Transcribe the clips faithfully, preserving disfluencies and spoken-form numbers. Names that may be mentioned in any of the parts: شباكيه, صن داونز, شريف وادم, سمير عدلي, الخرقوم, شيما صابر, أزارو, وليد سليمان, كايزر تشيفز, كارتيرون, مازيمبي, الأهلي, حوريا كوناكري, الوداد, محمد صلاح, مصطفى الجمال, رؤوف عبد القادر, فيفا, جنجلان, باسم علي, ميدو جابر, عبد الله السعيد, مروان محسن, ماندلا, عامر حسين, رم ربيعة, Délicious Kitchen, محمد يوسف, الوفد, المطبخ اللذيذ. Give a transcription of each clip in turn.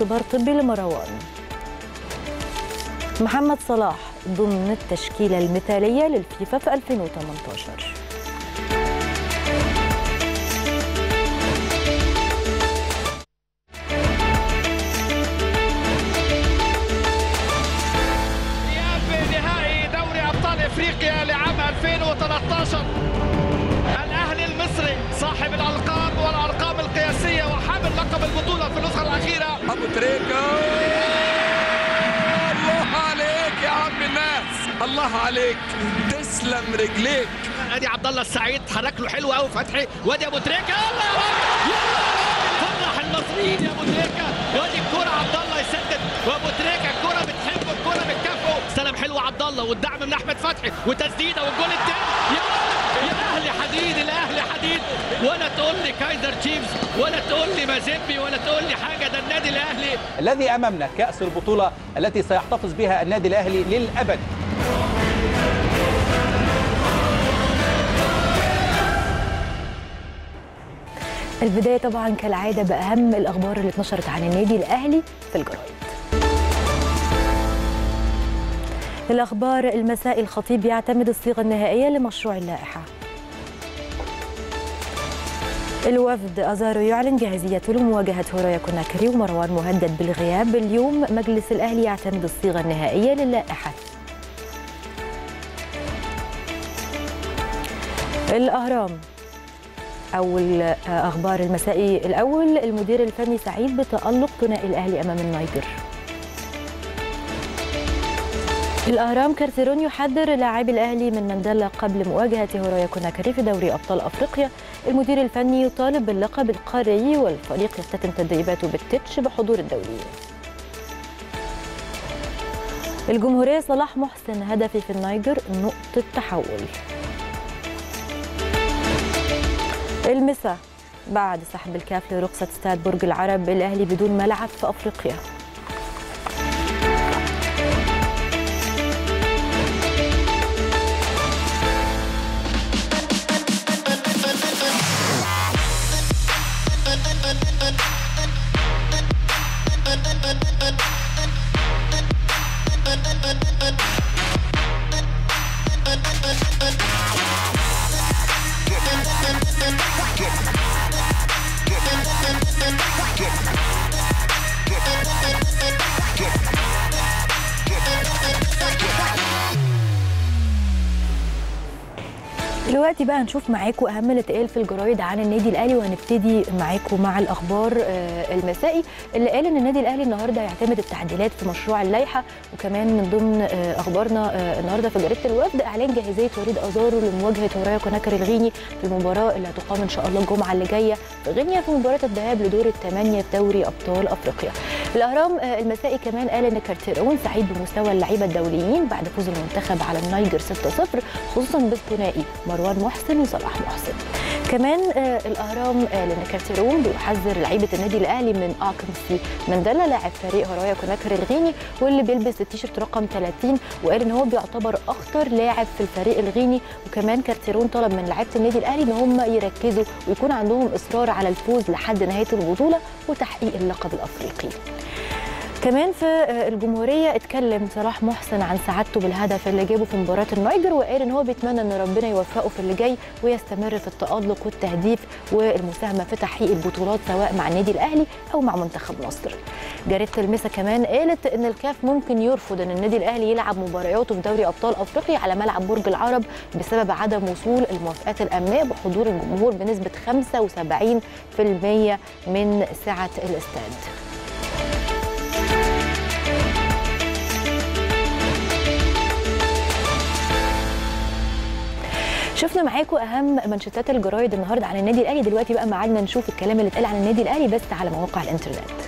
اختبار طبي لمروان. محمد صلاح ضمن التشكيلة المثالية للفيفا في ألفين وثمانية عشر. أبو تريكة، الله عليك يا عم الناس، الله عليك، تسلم رجليك. أدي عبد الله السعيد حرك له حلو قوي فتحي، وأدي أبو تريكة، يلا يا راجل، يلا فرح المصريين يا أبو تريكة، وأدي الكورة عبد الله يسدد، وأبو تريكة الكورة بتحبه، الكورة بتكافئه، سلام حلو عبد الله والدعم من أحمد فتحي وتسديدة والجول التاني، يا راجل يا أهلي حديد، الأهلي حديد، ولا تقول لي كايزر تشيفز ولا تقول لي مازيمبي ولا تقول لي حاجه، ده النادي الاهلي الذي امامنا، كاس البطوله التي سيحتفظ بها النادي الاهلي للابد. البدايه طبعا كالعاده باهم الاخبار اللي اتنشرت عن النادي الاهلي في الجرايد. الاخبار المساء، الخطيب يعتمد الصيغه النهائيه لمشروع اللائحه. الوفد أزارو يعلن جاهزيته لمواجهة حوريا كوناكري، ومروان مهدد بالغياب. اليوم مجلس الأهلي يعتمد الصيغة النهائية للائحة. الأهرام أول أخبار المسائي الأول، المدير الفني سعيد بتألق ثنائي الأهلي أمام النيجر. الأهرام، كارتيرون يحذر لاعبي الأهلي من ماندلا قبل مواجهة حوريا كوناكري في دوري أبطال أفريقيا. المدير الفني يطالب باللقب القاري، والفريق يختتم تدريباته بالتتش بحضور الدوليين. الجمهورية، صلاح محسن هدفي في النيجر نقطة تحول. المساء، بعد سحب الكاف لرخصة استاد برج العرب، الأهلي بدون ملعب في أفريقيا. دلوقتي بقى هنشوف معاكم اهم اللي اتقال في الجرايد عن النادي الاهلي، وهنبتدي معاكم مع الاخبار المسائي اللي قال ان النادي الاهلي النهارده هيعتمد التعديلات في مشروع اللائحه. وكمان من ضمن اخبارنا النهارده في جريده الوفد، اعلان جاهزيه وليد ازارو لمواجهه حوريا كوناكري الغيني في المباراه اللي هتقام ان شاء الله الجمعه اللي جايه في غينيا في مباراه الذهاب لدور الثمانيه في دوري ابطال افريقيا. الاهرام المسائي كمان قال ان كارتيرون سعيد بمستوى اللعيبه الدوليين بعد فوز المنتخب على النيجر ستة صفر، خصوصا بالثنائي مروان محسن وصلاح محسن. كمان آه الاهرام قال آه ان كارتيرون بيحذر لعيبه النادي الاهلي من اكمسي ماندلا لاعب فريق حوريا كوناكري الغيني واللي بيلبس التيشيرت رقم ثلاثين، وقال ان هو بيعتبر اخطر لاعب في الفريق الغيني. وكمان كارتيرون طلب من لعيبه النادي الاهلي ان هم يركزوا ويكون عندهم اصرار على الفوز لحد نهايه البطوله وتحقيق اللقب الافريقي. كمان في الجمهوريه اتكلم صلاح محسن عن سعادته بالهدف اللي جابه في مباراه النيجر، وقال ان هو بيتمنى ان ربنا يوفقه في اللي جاي ويستمر في التالق والتهديف والمساهمه في تحقيق البطولات سواء مع النادي الاهلي او مع منتخب مصر. جريده المساء كمان قالت ان الكاف ممكن يرفض ان النادي الاهلي يلعب مبارياته في دوري ابطال افريقيا على ملعب برج العرب بسبب عدم وصول الموافقات الامنيه بحضور الجمهور بنسبه خمسة وسبعين بالمئة من سعه الاستاد. شفنا معاكم اهم منشطات الجرايد النهارده عن النادي الاهلي. دلوقتي بقى معادنا نشوف الكلام اللي اتقال عن النادي الاهلي بس على مواقع الانترنت.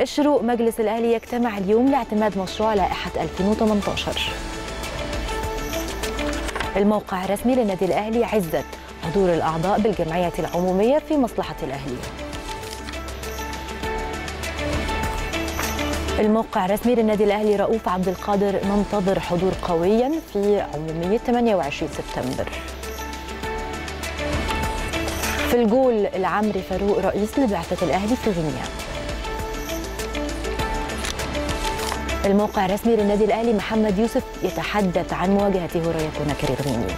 الشروق، مجلس الاهلي يجتمع اليوم لاعتماد مشروع لائحه ألفين وثمانية عشر. الموقع الرسمي للنادي الاهلي، عزت حضور الاعضاء بالجمعيه العموميه في مصلحه الاهلي. الموقع الرسمي للنادي الاهلي، رؤوف عبد القادر ننتظر حضور قويا في عموميه ثمانية وعشرين سبتمبر. في الجول العمري فاروق رئيس لبعثة الأهلي في غينيا. الموقع الرسمي للنادي الأهلي محمد يوسف يتحدث عن مواجهة حوريا كوناكري الغينية.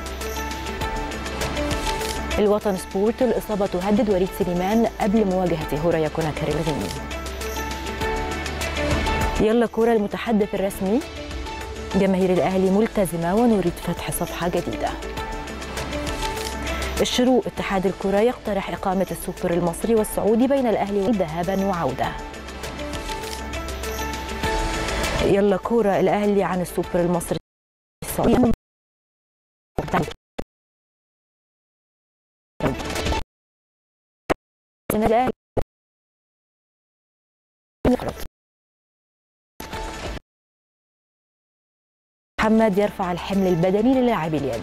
الوطن سبورت الإصابة تهدد وليد سليمان قبل مواجهة حوريا كوناكري الغينية. يلا كورة المتحدث الرسمي جماهير الأهلي ملتزمة ونريد فتح صفحة جديدة. الشروق اتحاد الكرة يقترح إقامة السوبر المصري والسعودي بين الأهلي ذهابا وعودة. يلا كورة الأهلي عن السوبر المصري والسعودي. الأهلي محمد يرفع الحمل البدني للاعبي اليد.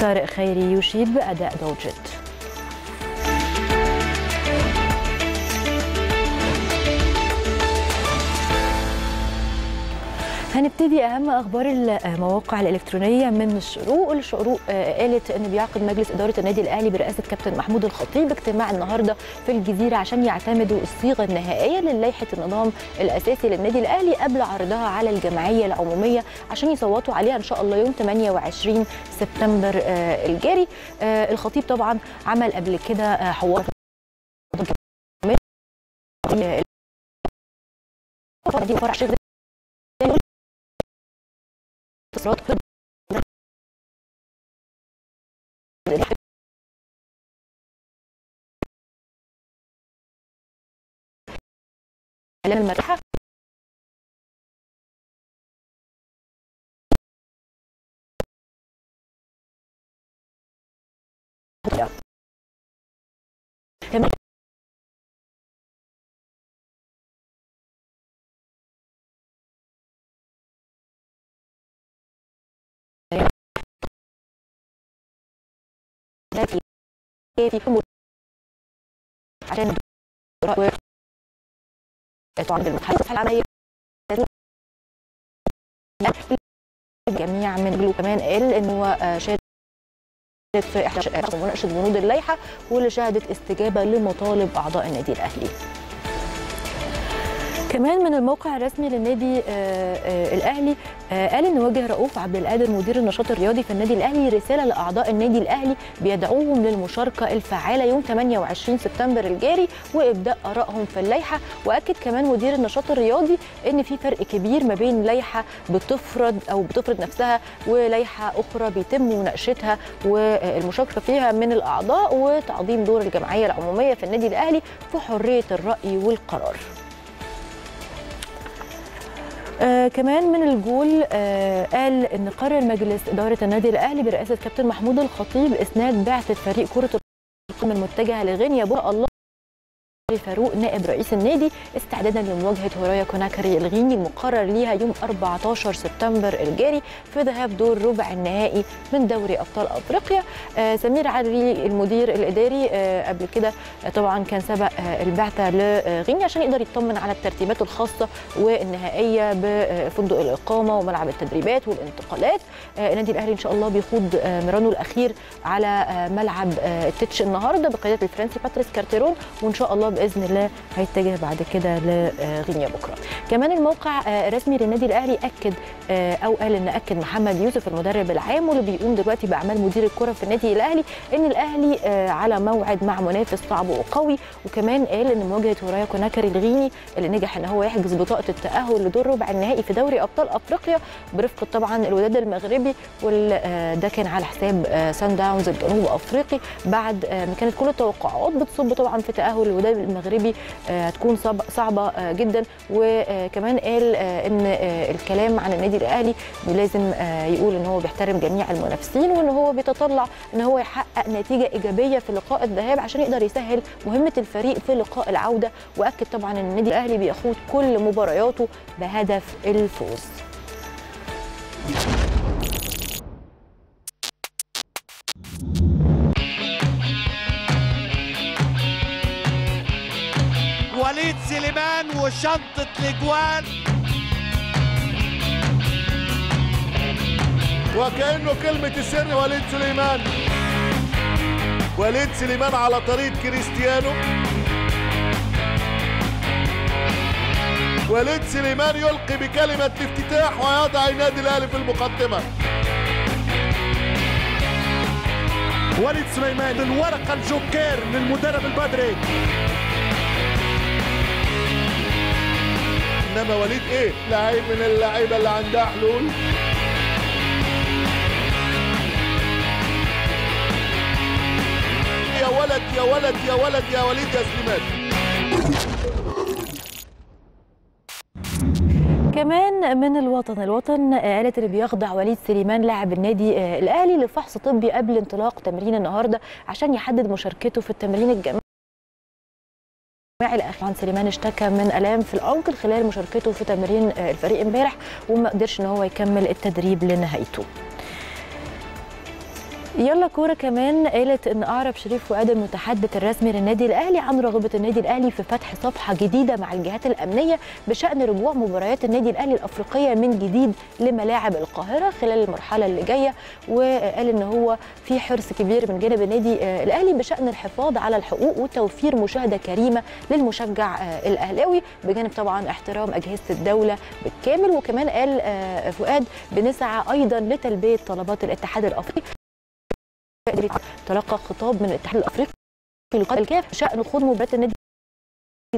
طارق خيري يشيد بأداء دوجت. هنبتدي أهم أخبار المواقع الإلكترونية من الشروق. الشروق قالت إن بيعقد مجلس إدارة النادي الأهلي برئاسة كابتن محمود الخطيب اجتماع النهارده في الجزيرة عشان يعتمدوا الصيغة النهائية للائحة النظام الأساسي للنادي الأهلي قبل عرضها على الجمعية العمومية عشان يصوتوا عليها إن شاء الله يوم ثمانية وعشرين سبتمبر الجاري. الخطيب طبعا عمل قبل كده حوار اعلان المرحله لكن في حمود عشان رأي تعرض المتحدث العملية الجميع من جلو. كمان قال إنه شارك في إحدى مناقشة بنود اللائحة واللي شهدت استجابة لمطالب أعضاء النادي الأهلي. كمان من الموقع الرسمي للنادي الأهلي قال إن وجه رؤوف عبد القادر مدير النشاط الرياضي في النادي الأهلي رسالة لأعضاء النادي الأهلي بيدعوهم للمشاركة الفعالة يوم ثمانية وعشرين سبتمبر الجاري وإبداء آرائهم في اللائحة. وأكد كمان مدير النشاط الرياضي إن في فرق كبير ما بين لائحة بتفرض أو بتفرض نفسها ولائحة أخرى بيتم مناقشتها والمشاركة فيها من الأعضاء وتعظيم دور الجمعية العمومية في النادي الأهلي في حرية الرأي والقرار. آه كمان من الجول آه قال ان قرر مجلس اداره النادي الاهلي برئاسه كابتن محمود الخطيب اسناد بعثه فريق كره القدم المتجهه لغينيا بو الله فاروق نائب رئيس النادي استعدادا لمواجهه حوريا كوناكري الغيني المقرر ليها يوم أربعة عشر سبتمبر الجاري في ذهاب دور ربع النهائي من دوري ابطال افريقيا. آه سمير عدلي المدير الاداري آه قبل كده آه طبعا كان سبق آه البعثه لغينيا عشان يقدر يطمن على الترتيبات الخاصه والنهائيه بفندق الاقامه وملعب التدريبات والانتقالات. آه النادي الاهلي ان شاء الله بيخوض آه مرانه الاخير على آه ملعب آه التتش النهارده بقياده الفرنسي باتريس كارتيرون وان شاء الله باذن الله هيتجه بعد كده لغينيا بكره. كمان الموقع الرسمي للنادي الاهلي اكد او قال ان اكد محمد يوسف المدرب العام واللي بيقوم دلوقتي باعمال مدير الكره في النادي الاهلي ان الاهلي على موعد مع منافس صعب وقوي. وكمان قال ان مواجهه حوريا كوناكري الغيني اللي نجح ان هو يحجز بطاقه التاهل لدور ربع النهائي في دوري ابطال افريقيا برفقه طبعا الوداد المغربي وده كان على حساب صن داونز الجنوب افريقي بعد ما كانت كل التوقعات بتصب طبعا في تاهل الوداد المغربي هتكون صعبه جدا. وكمان قال ان الكلام عن النادي الاهلي لازم يقول ان هو بيحترم جميع المنافسين وان هو بيتطلع ان هو يحقق نتيجه ايجابيه في لقاء الذهاب عشان يقدر يسهل مهمه الفريق في لقاء العوده. واكد طبعا ان النادي الاهلي بيخوض كل مبارياته بهدف الفوز. وليد سليمان وشنطة الاجوان وكأنه كلمة السر وليد سليمان. وليد سليمان على طريق كريستيانو. وليد سليمان يلقي بكلمة الافتتاح ويضع النادي الأهلي في المقدمة. وليد سليمان الورقة الجوكير للمدرب البدري. إنما وليد إيه؟ لعيب من اللعيبة اللي عندها حلول. يا ولد يا ولد يا ولد يا وليد يا سليمان. كمان من الوطن، الوطن قالت اللي بيخضع وليد سليمان لاعب النادي الأهلي لفحص طبي قبل انطلاق تمرين النهارده عشان يحدد مشاركته في التمرين الجماعي الأخير. عن سليمان اشتكى من الام في العنقل خلال مشاركته في تمرين الفريق امبارح وما قدرش ان هو يكمل التدريب لنهايته. يلا كوره كمان قالت ان اعرب شريف وادم المتحدث الرسمي للنادي الاهلي عن رغبه النادي الاهلي في فتح صفحه جديده مع الجهات الامنيه بشان رجوع مباريات النادي الاهلي الافريقيه من جديد لملاعب القاهره خلال المرحله اللي جايه، وقال ان هو في حرص كبير من جانب النادي الاهلي بشان الحفاظ على الحقوق وتوفير مشاهده كريمه للمشجع الاهلاوي بجانب طبعا احترام اجهزه الدوله بالكامل. وكمان قال فؤاد بنسعى ايضا لتلبيه طلبات الاتحاد الافريقي. تلقى خطاب من الاتحاد الافريقي لقاء الكاف شأن خوض مباريات النادي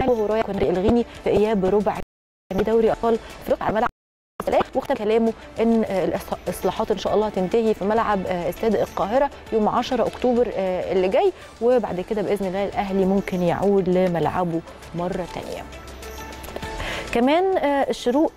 وهورايا كوناكري الغيني في اياب ربع دوري ابطال افريقيا على ملعب السلاح، واختم كلامه ان الاصلاحات ان شاء الله هتنتهي في ملعب استاد القاهره يوم عشرة أكتوبر اللي جاي، وبعد كده باذن الله الاهلي ممكن يعود لملعبه مره ثانيه. كمان الشروق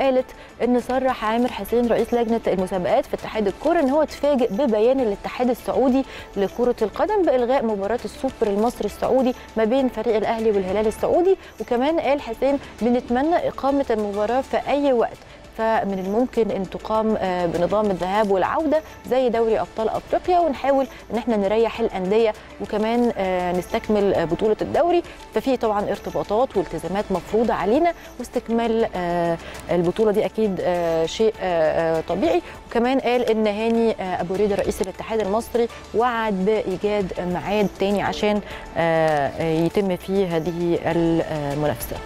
قالت ان صرح عامر حسين رئيس لجنه المسابقات في اتحاد الكوره ان هو اتفاجئ ببيان الاتحاد السعودي لكره القدم بإلغاء مباراه السوبر المصري السعودي ما بين فريق الاهلي والهلال السعودي. وكمان قال حسين بنتمنى اقامه المباراه في اي وقت، فمن الممكن ان تقام بنظام الذهاب والعوده زي دوري ابطال افريقيا ونحاول ان احنا نريح الانديه وكمان نستكمل بطوله الدوري، ففي طبعا ارتباطات والتزامات مفروضه علينا واستكمال البطوله دي اكيد شيء طبيعي. وكمان قال ان هاني ابو ريدة رئيس الاتحاد المصري وعد بايجاد ميعاد تاني عشان يتم فيه هذه المنافسه.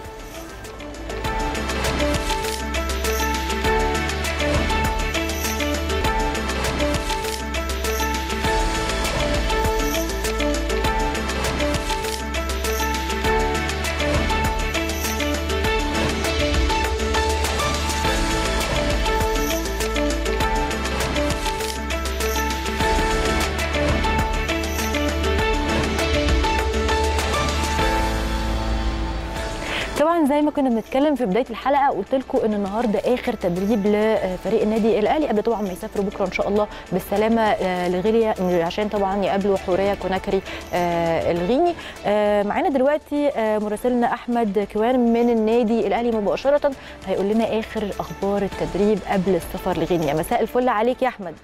زي ما كنا بنتكلم في بدايه الحلقه قلت لكم ان النهارده اخر تدريب لفريق النادي الاهلي قبل طبعا ما يسافروا بكره ان شاء الله بالسلامه لغينيا عشان طبعا يقابلوا حوريا كوناكري الغيني. معانا دلوقتي مراسلنا احمد كوان من النادي الاهلي مباشره هيقول لنا اخر اخبار التدريب قبل السفر لغينيا. مساء الفل عليك يا احمد.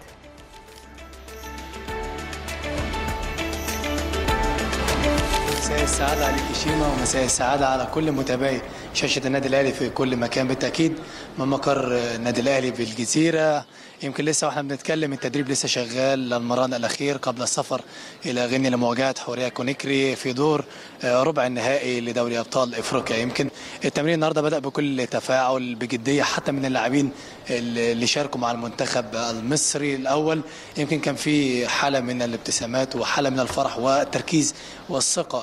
مساء السعادة عليكي شيما ومساء السعادة على كل متابعي شاشة النادي الأهلي في كل مكان. بالتأكيد من مقر النادي الأهلي بالجزيرة يمكن لسه واحنا بنتكلم التدريب لسه شغال للمران الأخير قبل السفر إلى غينيا لمواجهة حوريا كوناكري في دور ربع النهائي لدوري أبطال إفريقيا. يمكن التمرين النهارده بدأ بكل تفاعل بجدية حتى من اللاعبين اللي شاركوا مع المنتخب المصري الأول. يمكن كان في حالة من الابتسامات وحالة من الفرح والتركيز والثقة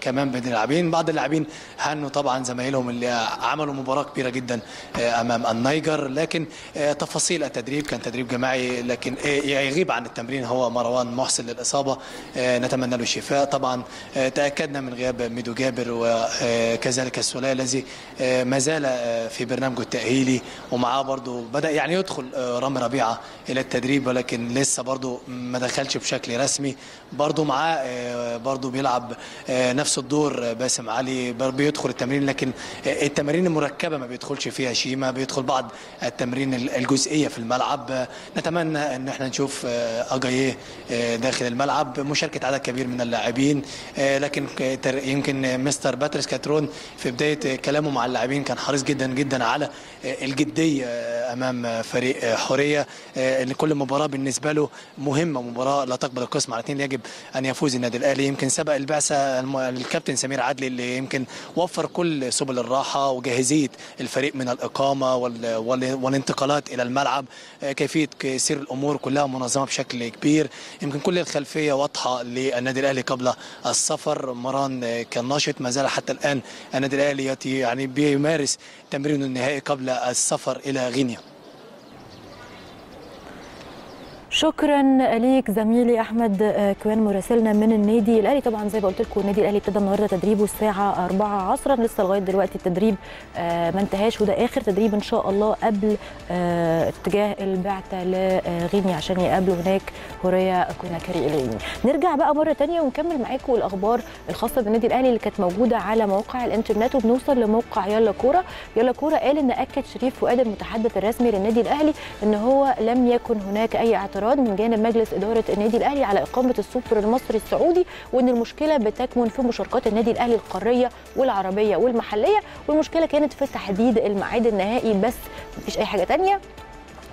كمان بين اللاعبين. بعض اللاعبين هنوا طبعا زمايلهم اللي عملوا مباراة كبيرة جدا أمام النيجر، لكن تفاصيل التدريب كان تدريب جماعي لكن يغيب عن التمرين هو مروان محسن للإصابة، نتمنى له الشفاء. طبعا تأكدنا من غياب ميدو جابر وكذلك السولية الذي ما زال في برنامجه التأهيلي، ومعاه برضه بدأ يعني يدخل رم ربيعة إلى التدريب ولكن لسه برضه ما دخلش بشكل رسمي. برضه معاه برضه بيلعب نفس الدور باسم علي بيدخل التمرين لكن التمارين المركبه ما بيدخلش فيها شيما، بيدخل بعض التمرين الجزئيه في الملعب. نتمنى ان احنا نشوف اجاييه داخل الملعب، مشاركه عدد كبير من اللاعبين، لكن يمكن مستر باتريس كارتيرون في بدايه كلامه مع اللاعبين كان حريص جدا جدا على الجديه امام فريق حورية، ان كل مباراه بالنسبه له مهمه، مباراه لا تقبل القسم على اثنين، يجب ان يفوز النادي الاهلي. يمكن سبق البعثه الكابتن سمير عدلي اللي يمكن وفر كل سبل الراحه وجاهزيه الفريق من الاقامه والانتقالات الى الملعب، كيفيه سير الامور كلها منظمه بشكل كبير. يمكن كل الخلفيه واضحه للنادي الاهلي قبل السفر. مران كان ناشط، ما زال حتى الان النادي الاهلي يعني بيمارس تمرينه النهائي قبل السفر الى غينيا. شكرا ليك زميلي احمد كوان مراسلنا من النادي الاهلي. طبعا زي ما قلت لكم النادي الاهلي ابتدى النهارده تدريبه الساعه أربعة عصرا، لسه لغايه دلوقتي التدريب ما انتهاش، وده اخر تدريب ان شاء الله قبل اتجاه البعثه لغينيا عشان يقابلوا هناك حوريا كوناكري الغيني. نرجع بقى مره ثانيه ونكمل معاكم الاخبار الخاصه بالنادي الاهلي اللي كانت موجوده على موقع الانترنت، وبنوصل لموقع يلا كوره. يلا كوره قال ان اكد شريف فؤاد المتحدث الرسمي للنادي الاهلي ان هو لم يكن هناك اي اعتراض من جانب مجلس إدارة النادي الأهلي على إقامة السوبر المصري السعودي، وإن المشكلة بتكمن في مشاركات النادي الأهلي القارية والعربية والمحلية، والمشكلة كانت في تحديد الميعاد النهائي بس، مفيش أي حاجة تانية.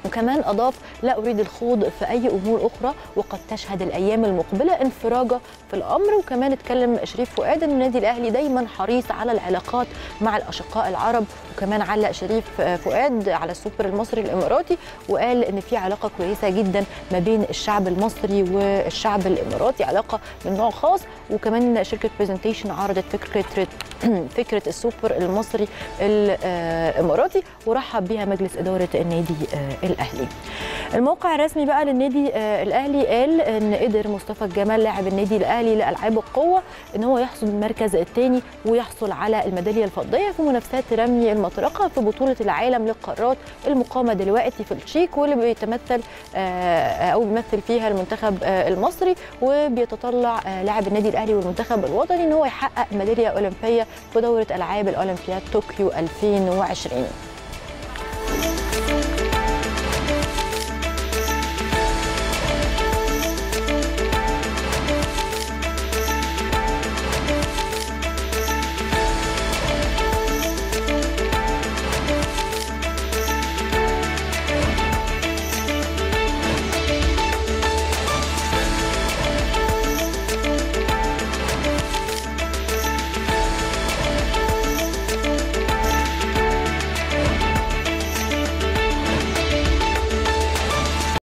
وكمان أضاف لا أريد الخوض في أي أمور أخرى وقد تشهد الأيام المقبلة انفراجة في الأمر. وكمان اتكلم شريف فؤاد أن النادي الأهلي دايما حريص على العلاقات مع الأشقاء العرب، وكمان علق شريف فؤاد على السوبر المصري الإماراتي وقال أن في علاقة كويسة جدا ما بين الشعب المصري والشعب الإماراتي، علاقة من نوع خاص. وكمان شركة برزنتيشن عرضت فكرة فكرة السوبر المصري الإماراتي ورحب بها مجلس إدارة النادي الأهلي. الموقع الرسمي بقى للنادي الأهلي قال إن قدر مصطفى الجمال لاعب النادي الأهلي لألعاب القوة إن هو يحصد المركز الثاني ويحصل على الميدالية الفضية في منافسات رمي المطرقة في بطولة العالم للقارات المقامة دلوقتي في التشيك، واللي بيتمثل أو بيمثل فيها المنتخب المصري، وبيتطلع لاعب النادي الأهلي والمنتخب الوطني إن هو يحقق ميدالية أولمبية في دورة ألعاب الأولمبياد طوكيو ألفين وعشرين.